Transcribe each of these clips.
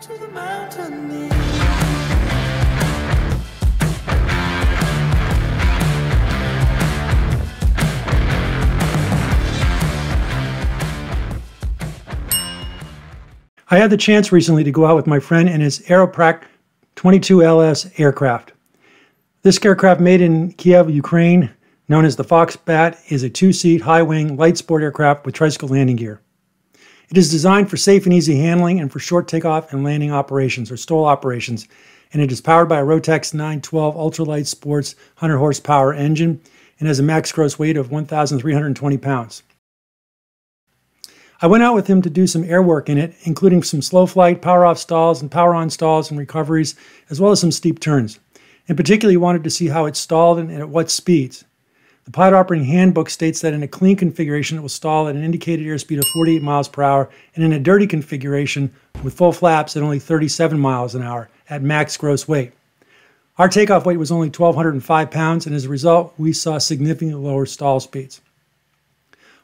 To the mountain. I had the chance recently to go out with my friend and his AEROPRAKT 22LS aircraft. This aircraft, made in Kyiv, Ukraine, known as the Foxbat, is a two-seat, high-wing, light sport aircraft with tricycle landing gear. It is designed for safe and easy handling and for short takeoff and landing operations, or STOL operations, and it is powered by a Rotex 912 Ultralight Sports 100-horsepower engine and has a max gross weight of 1,320 pounds. I went out with him to do some air work in it, including some slow flight, power off stalls, and power on stalls and recoveries, as well as some steep turns. In particular, he wanted to see how it stalled and at what speeds. The Pilot Operating Handbook states that in a clean configuration, it will stall at an indicated airspeed of 48 miles per hour, and in a dirty configuration with full flaps at only 37 miles an hour at max gross weight. Our takeoff weight was only 1,205 pounds, and as a result, we saw significantly lower stall speeds.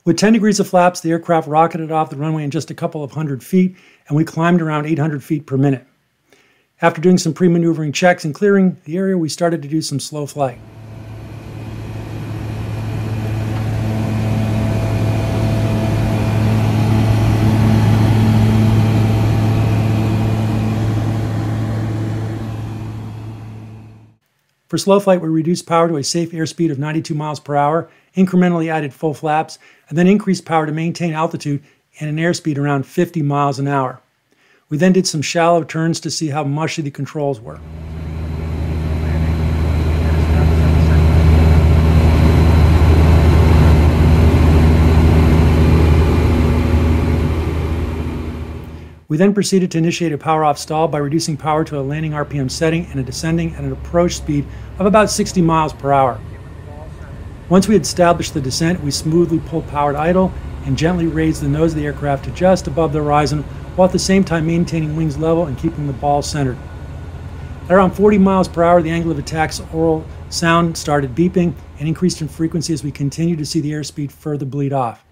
With 10 degrees of flaps, the aircraft rocketed off the runway in just a couple of hundred feet, and we climbed around 800 feet per minute. After doing some pre-maneuvering checks and clearing the area, we started to do some slow flight. For slow flight, we reduced power to a safe airspeed of 92 miles per hour, incrementally added full flaps, and then increased power to maintain altitude and an airspeed around 50 miles an hour. We then did some shallow turns to see how mushy the controls were. We then proceeded to initiate a power-off stall by reducing power to a landing RPM setting and a descending at an approach speed of about 60 miles per hour. Once we had established the descent, we smoothly pulled power to idle and gently raised the nose of the aircraft to just above the horizon, while at the same time maintaining wings level and keeping the ball centered. At around 40 miles per hour, the angle of attack's oral sound started beeping and increased in frequency as we continued to see the airspeed further bleed off.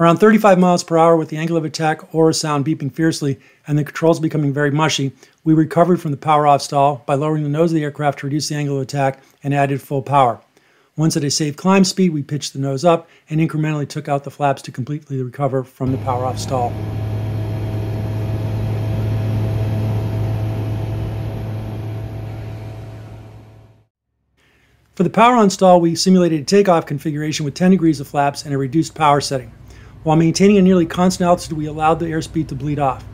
Around 35 miles per hour, with the angle of attack or sound beeping fiercely and the controls becoming very mushy, we recovered from the power-off stall by lowering the nose of the aircraft to reduce the angle of attack and added full power. Once at a safe climb speed, we pitched the nose up and incrementally took out the flaps to completely recover from the power-off stall. For the power-on stall, we simulated a takeoff configuration with 10 degrees of flaps and a reduced power setting. While maintaining a nearly constant altitude, we allowed the airspeed to bleed off.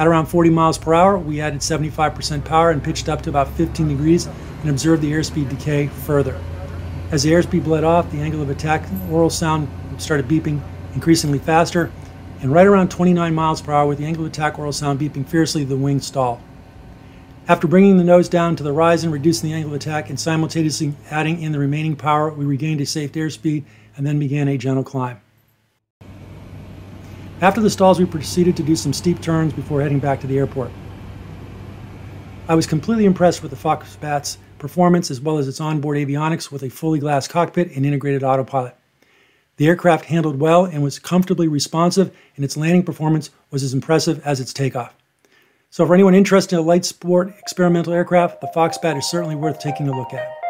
At around 40 miles per hour, we added 75% power and pitched up to about 15 degrees and observed the airspeed decay further. As the airspeed bled off, the angle of attack oral sound started beeping increasingly faster, and right around 29 miles per hour, with the angle of attack oral sound beeping fiercely, the wing stalled. After bringing the nose down to the horizon, reducing the angle of attack, and simultaneously adding in the remaining power, we regained a safe airspeed and then began a gentle climb. After the stalls, we proceeded to do some steep turns before heading back to the airport. I was completely impressed with the Foxbat's performance, as well as its onboard avionics with a fully glass cockpit and integrated autopilot. The aircraft handled well and was comfortably responsive, and its landing performance was as impressive as its takeoff. So for anyone interested in a light sport experimental aircraft, the Foxbat is certainly worth taking a look at.